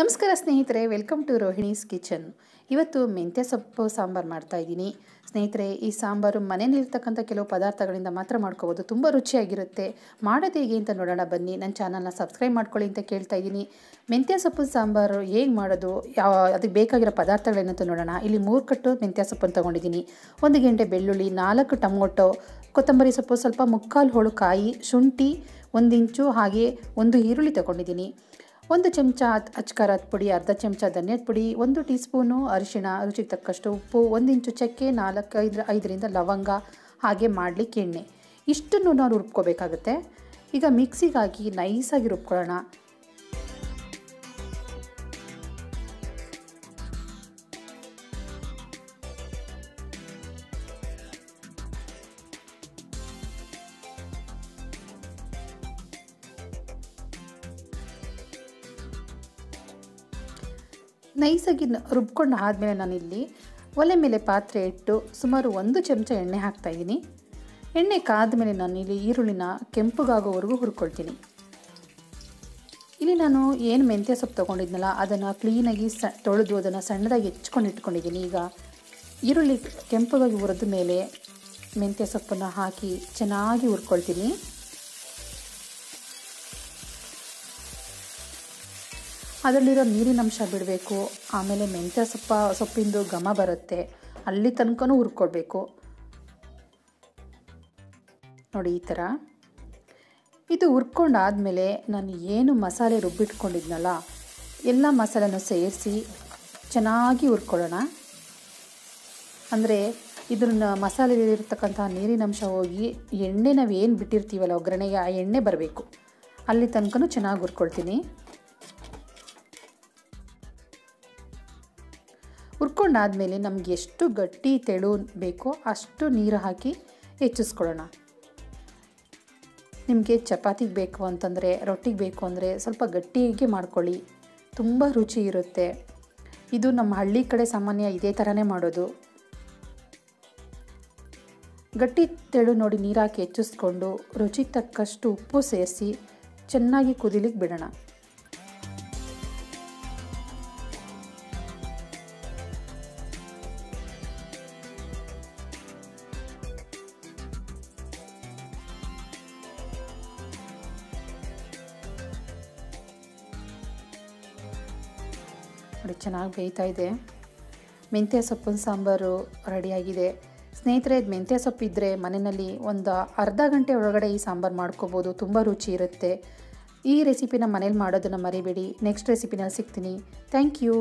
ನಮಸ್ಕಾರ ಸ್ನೇಹಿತರೆ, welcome to Rohini's kitchen. ಇವತ್ತು ಮೆಂತ್ಯ ಸೊಪ್ಪು ಸಾಂಬಾರು ಮಾಡ್ತಾ ಇದ್ದೀನಿ. ಸ್ನೇಹಿತರೆ, ಈ ಸಾಂಬಾರು ಮನೆಯಲ್ಲಿರ್ತಕ್ಕಂಥ ಕೆಲವು ಪದಾರ್ಥಗಳಿಂದ ಮಾತ್ರ ಮಾಡ್ಕೋಬೋದು. ತುಂಬ ರುಚಿಯಾಗಿರುತ್ತೆ. ಮಾಡೋದು ಹೇಗೆ ಅಂತ ನೋಡೋಣ ಬನ್ನಿ. ನನ್ನ ಚಾನಲ್ನ ಸಬ್ಸ್ಕ್ರೈಬ್ ಮಾಡ್ಕೊಳ್ಳಿ ಅಂತ ಕೇಳ್ತಾ ಇದ್ದೀನಿ. ಮೆಂತ್ಯ ಸೊಪ್ಪಿನ ಸಾಂಬಾರು ಹೇಗೆ ಮಾಡೋದು, ಯಾವ ಅದಕ್ಕೆ ಬೇಕಾಗಿರೋ ಪದಾರ್ಥಗಳೇನಂತ ನೋಡೋಣ. ಇಲ್ಲಿ 3 ಕಟ್ಟು ಮೆಂತ್ಯ ಸೊಪ್ಪನ್ನು ತೊಗೊಂಡಿದ್ದೀನಿ, 1 ಗೆಂಟೆ ಬೆಳ್ಳುಳ್ಳಿ, 4 ಟೊಮೊಟೊ, ಕೊತ್ತಂಬರಿ ಸೊಪ್ಪು, ಸ್ವಲ್ಪ 3/4 ಹೋಳು ಕಾಯಿ, ಶುಂಠಿ 1 ಇಂಚು, ಹಾಗೆ 1 ಈರುಳ್ಳಿ ತೊಗೊಂಡಿದ್ದೀನಿ, 1 ಚಮಚ ಅಚ್ಕಾರದ ಪುಡಿ, 1/2 ಚಮಚ ಧನಿಯದ ಪುಡಿ, 1 ಟೀಸ್ಪೂನು ಅರಿಶಿಣ, ರುಚಿಗೆ ತಕ್ಕಷ್ಟು ಉಪ್ಪು, 1 ಇಂಚು ಚಕ್ಕೆ, 4-5 ಲವಂಗ, ಹಾಗೆ ಮಾಡಲಿಕ್ಕೆ ಎಣ್ಣೆ. ಇಷ್ಟನ್ನು ನಾವು ರುಬ್ಕೋಬೇಕಾಗುತ್ತೆ. ಈಗ ಮಿಕ್ಸಿಗೆ ಹಾಕಿ ನೈಸಾಗಿ ರುಬ್ಕೊಳ್ಳೋಣ. ನೈಸಾಗಿ ರುಬ್ಕೊಂಡು ಆದಮೇಲೆ ನಾನಿಲ್ಲಿ ಒಲೆ ಮೇಲೆ ಪಾತ್ರೆ ಇಟ್ಟು ಸುಮಾರು 1 ಚಮಚ ಎಣ್ಣೆ ಹಾಕ್ತಾಯಿದ್ದೀನಿ. ಎಣ್ಣೆ ಕಾದ ಮೇಲೆ ನಾನಿಲ್ಲಿ ಈರುಳ್ಳಿನ ಕೆಂಪುಗಾಗೋವರೆಗೂ ಹುರ್ಕೊಳ್ತೀನಿ. ಇಲ್ಲಿ ನಾನು ಏನು ಮೆಂತ್ಯ ಸೊಪ್ಪು ತೊಗೊಂಡಿದ್ನಲ್ಲ, ಅದನ್ನು ಕ್ಲೀನಾಗಿ ತೊಳೆದು ಅದನ್ನು ಸಣ್ಣದಾಗಿ ಹೆಚ್ಕೊಂಡು ಇಟ್ಕೊಂಡಿದ್ದೀನಿ. ಈಗ ಈರುಳ್ಳಿ ಕೆಂಪುಗಾಗಿ ಹುರಿದ ಮೇಲೆ ಮೆಂತ್ಯ ಸೊಪ್ಪನ್ನು ಹಾಕಿ ಚೆನ್ನಾಗಿ ಹುರ್ಕೊಳ್ತೀನಿ. ಅದರಲ್ಲಿರೋ ನೀರಿನಂಶ ಬಿಡಬೇಕು. ಆಮೇಲೆ ಮೆಂತ್ಯ ಸೊಪ್ಪಿಂದು ಘಮ ಬರುತ್ತೆ, ಅಲ್ಲಿ ತನಕನೂ ಹುರ್ಕೊಳ್ಬೇಕು. ನೋಡಿ, ಈ ಥರ ಇದು ಹುರ್ಕೊಂಡಾದಮೇಲೆ ನಾನು ಏನು ಮಸಾಲೆ ರುಬ್ಬಿಟ್ಕೊಂಡಿದ್ನಲ್ಲ, ಎಲ್ಲ ಮಸಾಲೆನೂ ಸೇರಿಸಿ ಚೆನ್ನಾಗಿ ಹುರ್ಕೊಳ್ಳೋಣ. ಅಂದರೆ ಇದನ್ನ ಮಸಾಲೆಯಲ್ಲಿರ್ತಕ್ಕಂಥ ನೀರಿನಂಶ ಹೋಗಿ ಎಣ್ಣೆ ನಾವೇನು ಬಿಟ್ಟಿರ್ತೀವಲ್ಲ ಒಗ್ಗರಣೆಗೆ, ಆ ಎಣ್ಣೆ ಬರಬೇಕು. ಅಲ್ಲಿ ತನಕನೂ ಚೆನ್ನಾಗಿ ಹುರ್ಕೊಳ್ತೀನಿ. ಹುರ್ಕೊಂಡಾದಮೇಲೆ ನಮ್ಗೆ ಎಷ್ಟು ಗಟ್ಟಿ ತೆಳು ಬೇಕೋ ಅಷ್ಟು ನೀರು ಹಾಕಿ ಹೆಚ್ಚಿಸ್ಕೊಳ್ಳೋಣ. ನಿಮಗೆ ಚಪಾತಿಗೆ ಬೇಕು ಅಂತಂದರೆ, ರೊಟ್ಟಿಗೆ ಬೇಕು ಅಂದರೆ ಸ್ವಲ್ಪ ಗಟ್ಟಿಗೆ ಮಾಡ್ಕೊಳ್ಳಿ, ತುಂಬ ರುಚಿ ಇರುತ್ತೆ. ಇದು ನಮ್ಮ ಹಳ್ಳಿ ಕಡೆ ಸಾಮಾನ್ಯ ಇದೇ ಥರನೇ ಮಾಡೋದು. ಗಟ್ಟಿ ತೆಳು ನೋಡಿ ನೀರು ಹಾಕಿ ಹೆಚ್ಚಿಸ್ಕೊಂಡು ರುಚಿಗೆ ತಕ್ಕಷ್ಟು ಉಪ್ಪು ಸೇರಿಸಿ ಚೆನ್ನಾಗಿ ಕುದಿಲಿಕ್ಕೆ ಬಿಡೋಣ. ನೋಡಿ, ಚೆನ್ನಾಗಿ ಬೇಯ್ತಾ ಇದೆ. ಮೆಂತ್ಯ ಸೊಪ್ಪಿನ ಸಾಂಬಾರು ರೆಡಿಯಾಗಿದೆ. ಸ್ನೇಹಿತರೆ, ಇದು ಮೆಂತ್ಯ ಸೊಪ್ಪಿದ್ದರೆ ಮನೆಯಲ್ಲಿ ಒಂದು ಅರ್ಧ ಗಂಟೆ ಒಳಗಡೆ ಈ ಸಾಂಬಾರು ಮಾಡ್ಕೋಬೋದು. ತುಂಬ ರುಚಿ ಇರುತ್ತೆ. ಈ ರೆಸಿಪಿನ ಮನೇಲಿ ಮಾಡೋದನ್ನು ಮರಿಬೇಡಿ. ನೆಕ್ಸ್ಟ್ ರೆಸಿಪಿನಲ್ಲಿ ಸಿಗ್ತೀನಿ. Thank you.